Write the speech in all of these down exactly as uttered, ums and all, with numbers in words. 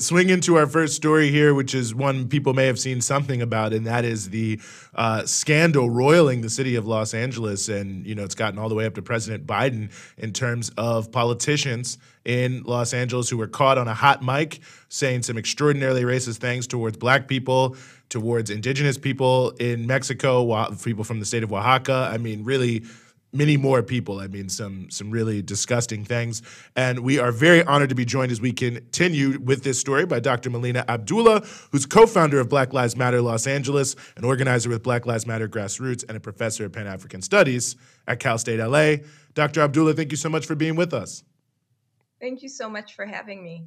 swing into our first story here, which is one people may have seen something about, and that is the uh, scandal roiling the city of Los Angeles. And, you know, it's gotten all the way up to President Biden in terms of politicians in Los Angeles who were caught on a hot mic saying some extraordinarily racist things towards black people, towards indigenous people in Mexico, people from the state of Oaxaca. I mean, really many more people. I mean, some some really disgusting things. And we are very honored to be joined as we continue with this story by Doctor Melina Abdullah, who's co-founder of Black Lives Matter Los Angeles, an organizer with Black Lives Matter Grassroots, and a professor of Pan-African Studies at Cal State L A. Doctor Abdullah, thank you so much for being with us. Thank you so much for having me.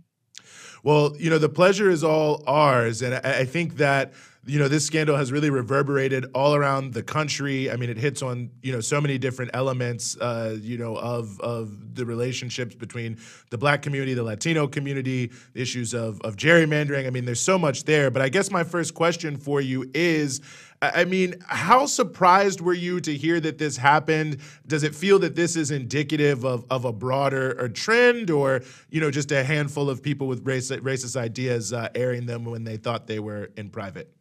Well, you know, the pleasure is all ours. And I, I think that, you know, this scandal has really reverberated all around the country. I mean, it hits on, you know, so many different elements, uh, you know, of of the relationships between the black community, the Latino community, issues of, of gerrymandering. I mean, there's so much there. But I guess my first question for you is, I mean, how surprised were you to hear that this happened? Does it feel that this is indicative of, of a broader or trend, or, you know, just a handful of people with race, racist ideas uh, airing them when they thought they were in private?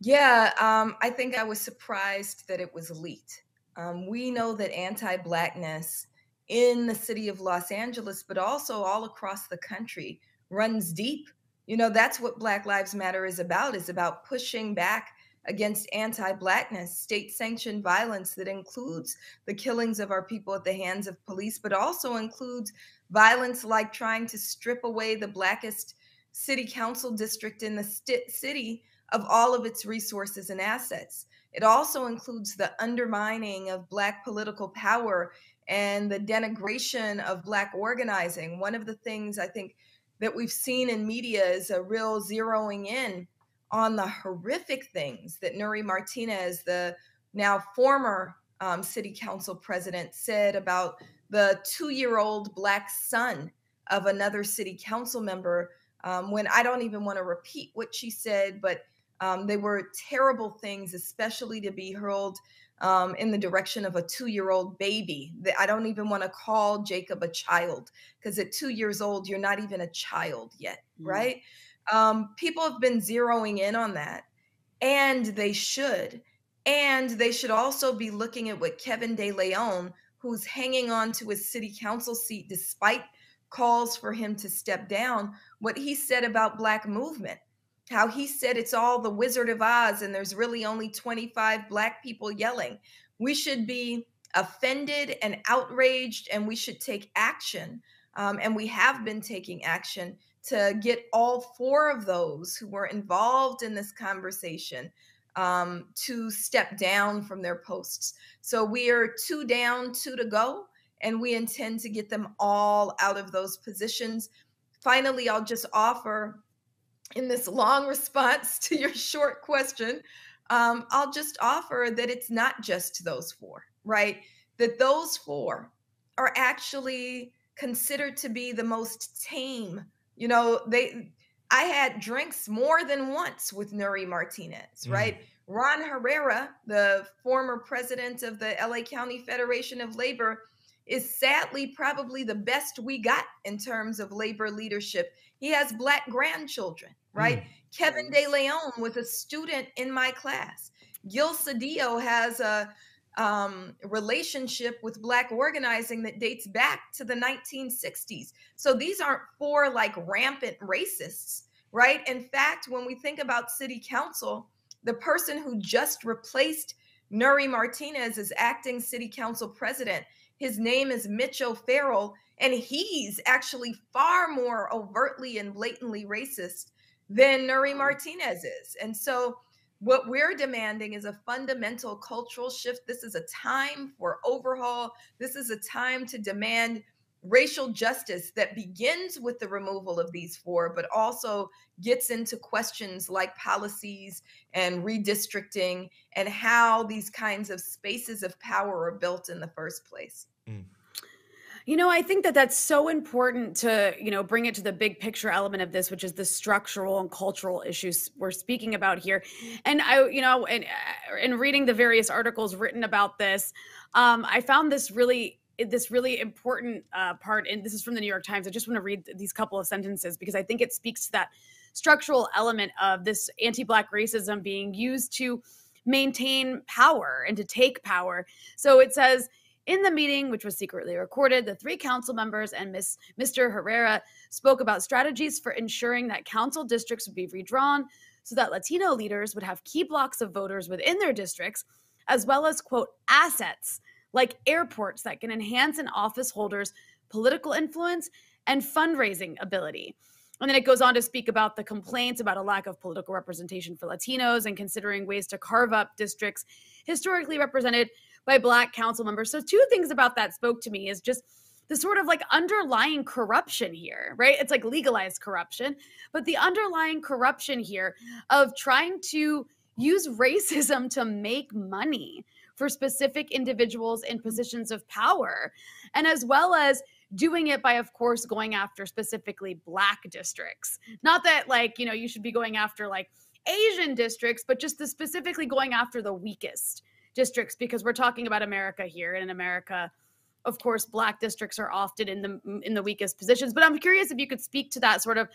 Yeah, um, I think I was surprised that it was leaked. Um, we know that anti-blackness in the city of Los Angeles, but also all across the country, runs deep. You know, that's what Black Lives Matter is about, is about pushing back against anti-blackness, state-sanctioned violence that includes the killings of our people at the hands of police, but also includes violence like trying to strip away the blackest city council district in the st- city of all of its resources and assets. It also includes the undermining of black political power and the denigration of black organizing. One of the things I think that we've seen in media is a real zeroing in on the horrific things that Nury Martinez, the now former um, city council president, said about the two-year-old black son of another city council member, um, when I don't even want to repeat what she said, but um, they were terrible things, especially to be hurled Um, in the direction of a two-year-old baby. I don't even want to call Jacob a child, because at two years old, you're not even a child yet, mm-hmm. right? Um, people have been zeroing in on that, and they should. And they should also be looking at what Kevin de León, who's hanging on to his city council seat despite calls for him to step down, what he said about Black movement. How he said it's all the Wizard of Oz and there's really only twenty-five black people yelling. We should be offended and outraged, and we should take action. Um, and we have been taking action to get all four of those who were involved in this conversation um, to step down from their posts. So we are two down, two to go, and we intend to get them all out of those positions. Finally, I'll just offer, in this long response to your short question, um, I'll just offer that it's not just those four, right? That those four are actually considered to be the most tame. You know, they, I had drinks more than once with Nury Martinez, right? Mm. Ron Herrera, the former president of the L A County Federation of Labor, is sadly probably the best we got in terms of labor leadership. He has black grandchildren, right? Mm. Kevin de León was a student in my class. Gil Cedillo has a um, relationship with black organizing that dates back to the nineteen sixties. So these aren't four like rampant racists, right? In fact, when we think about city council, the person who just replaced Nury Martinez as acting city council president, his name is Mitch O'Farrell, and he's actually far more overtly and blatantly racist than Nury Martinez is. And so what we're demanding is a fundamental cultural shift. This is a time for overhaul. This is a time to demand racial justice that begins with the removal of these four, but also gets into questions like policies and redistricting and how these kinds of spaces of power are built in the first place. Mm. You know, I think that that's so important to, you know, bring it to the big picture element of this, which is the structural and cultural issues we're speaking about here. And I, you know, in, in reading the various articles written about this, um, I found this really this really important uh, part, and this is from the New York Times. I just want to read these couple of sentences because I think it speaks to that structural element of this anti-Black racism being used to maintain power and to take power. So it says, in the meeting, which was secretly recorded, the three council members and Miss, Mister Herrera spoke about strategies for ensuring that council districts would be redrawn so that Latino leaders would have key blocks of voters within their districts, as well as, quote, assets like airports that can enhance an office holder's political influence and fundraising ability. And then it goes on to speak about the complaints about a lack of political representation for Latinos and considering ways to carve up districts historically represented by Black council members. So two things about that spoke to me is just the sort of like underlying corruption here, right? It's like legalized corruption, but the underlying corruption here of trying to use racism to make money for specific individuals in positions of power, and as well as doing it by, of course, going after specifically Black districts. Not that, like, you know, you should be going after like Asian districts, but just the specifically going after the weakest districts, because we're talking about America here. And in America, of course, Black districts are often in the in the weakest positions. But I'm curious if you could speak to that sort of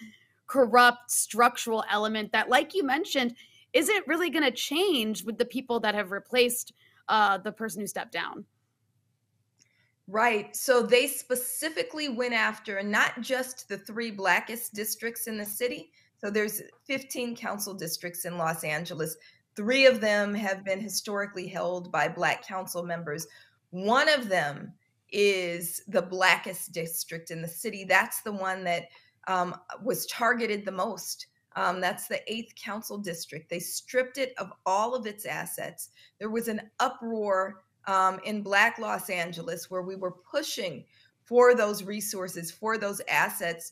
corrupt structural element that, like you mentioned, isn't really going to change with the people that have replaced uh, the person who stepped down. Right. So they specifically went after not just the three Blackest districts in the city. So there's fifteen council districts in Los Angeles. Three of them have been historically held by Black council members. One of them is the Blackest district in the city. That's the one that um, was targeted the most. Um, that's the eighth council district. They stripped it of all of its assets. There was an uproar Um, in Black Los Angeles, where we were pushing for those resources, for those assets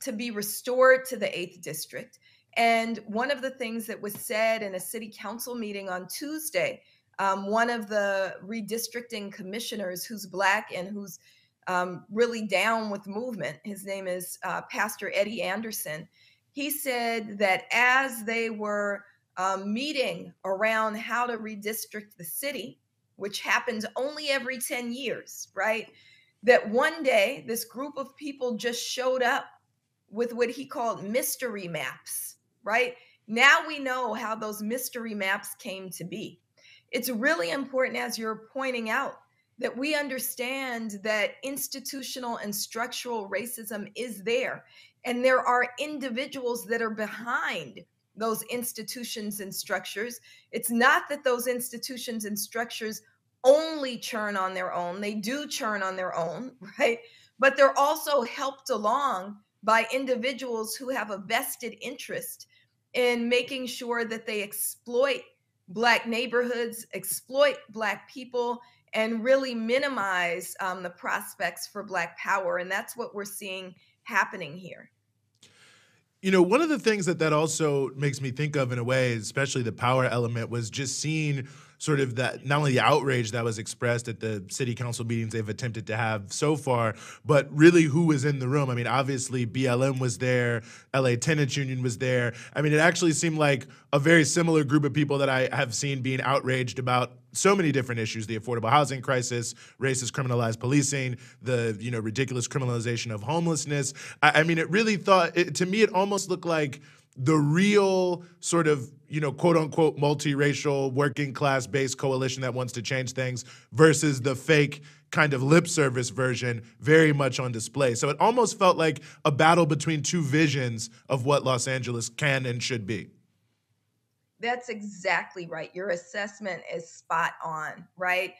to be restored to the eighth district. And one of the things that was said in a city council meeting on Tuesday, um, one of the redistricting commissioners who's Black and who's um, really down with movement, his name is uh, Pastor Eddie Anderson, he said that as they were um, meeting around how to redistrict the city, which happens only every ten years, right? That one day this group of people just showed up with what he called mystery maps, right? Now we know how those mystery maps came to be. It's really important, as you're pointing out, that we understand that institutional and structural racism is there. And there are individuals that are behind those institutions and structures. It's not that those institutions and structures only churn on their own. They do churn on their own, right? But they're also helped along by individuals who have a vested interest in making sure that they exploit Black neighborhoods, exploit Black people, and really minimize um, the prospects for Black power. And that's what we're seeing happening here. You know, one of the things that that also makes me think of in a way, especially the power element, was just seeing sort of that, not only the outrage that was expressed at the city council meetings they've attempted to have so far, but really who was in the room. I mean, obviously B L M was there, L A Tenants Union was there. I mean, it actually seemed like a very similar group of people that I have seen being outraged about so many different issues: the affordable housing crisis, racist criminalized policing, the you know ridiculous criminalization of homelessness. I, I mean, it really thought it, to me, it almost looked like the real sort of, you know, quote unquote, multiracial working class based coalition that wants to change things versus the fake kind of lip service version very much on display. So it almost felt like a battle between two visions of what Los Angeles can and should be. That's exactly right. Your assessment is spot on, right?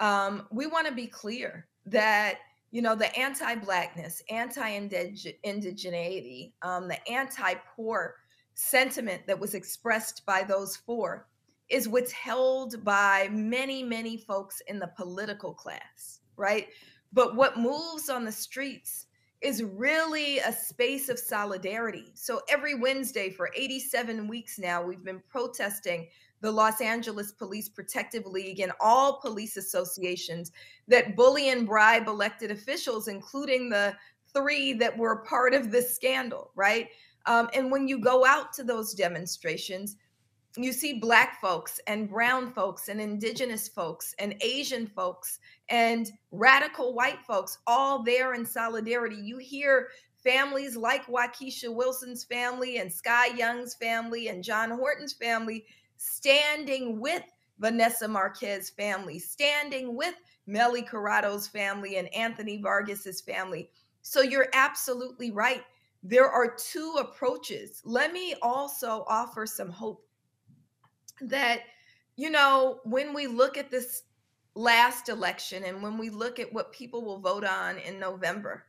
Um, we want to be clear that, you know, the anti-Blackness, anti-indigeneity, um, the anti-poor sentiment that was expressed by those four is what's held by many, many folks in the political class, right? But what moves on the streets is really a space of solidarity. So every Wednesday for eighty-seven weeks now, we've been protesting the Los Angeles Police Protective League and all police associations that bully and bribe elected officials, including the three that were part of this scandal, right? Um, and when you go out to those demonstrations, you see Black folks and brown folks and indigenous folks and Asian folks and radical white folks all there in solidarity. You hear families like Waukesha Wilson's family and Sky Young's family and John Horton's family standing with Vanessa Marquez's family, standing with Melly Corrado's family and Anthony Vargas's family. So you're absolutely right. There are two approaches. Let me also offer some hope that, you know, when we look at this last election and when we look at what people will vote on in November,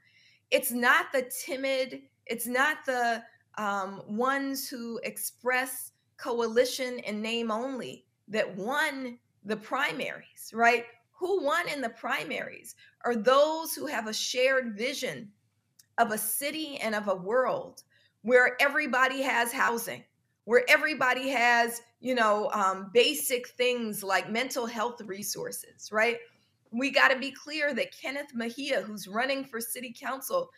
it's not the timid, it's not the um, ones who express coalition and name only that won the primaries, right? Who won in the primaries are those who have a shared vision of a city and of a world where everybody has housing, where everybody has, you know, um, basic things like mental health resources, right? We got to be clear that Kenneth Mejia, who's running for city council,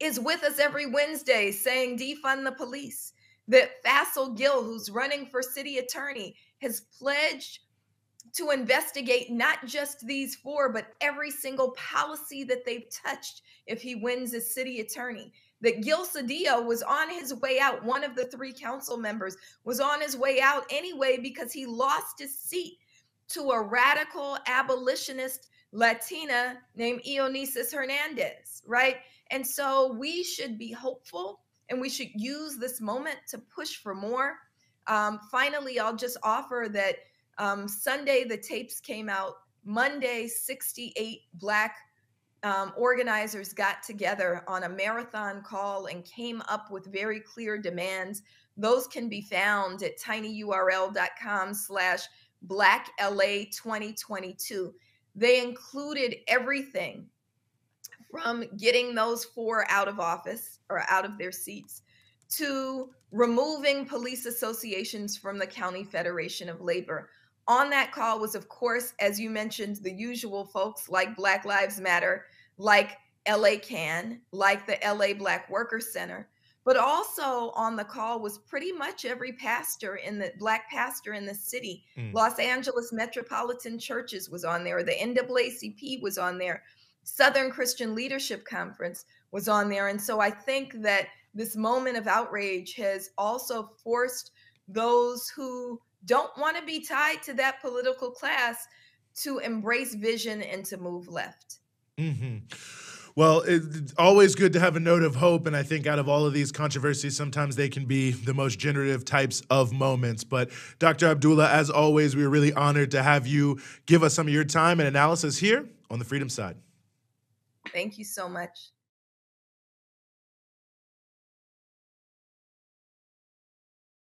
is with us every Wednesday saying defund the police. That Faisal Gil, who's running for city attorney, has pledged to investigate not just these four, but every single policy that they've touched if he wins as city attorney. That Gil Cedillo was on his way out, one of the three council members, was on his way out anyway because he lost his seat to a radical abolitionist Latina named Eunisses Hernandez, right? And so we should be hopeful and we should use this moment to push for more. Um, finally, I'll just offer that um, Sunday, the tapes came out. Monday, sixty-eight Black um, organizers got together on a marathon call and came up with very clear demands. Those can be found at tinyurl dot com slash Black L A twenty twenty-two. They included everything from getting those four out of office or out of their seats to removing police associations from the County Federation of Labor. On that call was, of course, as you mentioned, the usual folks like Black Lives Matter, like L A CAN, like the L A Black Worker Center. But also on the call was pretty much every pastor in the Black pastor in the city. Mm. Los Angeles Metropolitan Churches was on there. The N double A C P was on there. Southern Christian Leadership Conference was on there. And so I think that this moment of outrage has also forced those who don't want to be tied to that political class to embrace vision and to move left. Mm-hmm. Well, it's always good to have a note of hope. And I think out of all of these controversies, sometimes they can be the most generative types of moments. But Doctor Abdullah, as always, we were really honored to have you give us some of your time and analysis here on the Freedom Side. Thank you so much.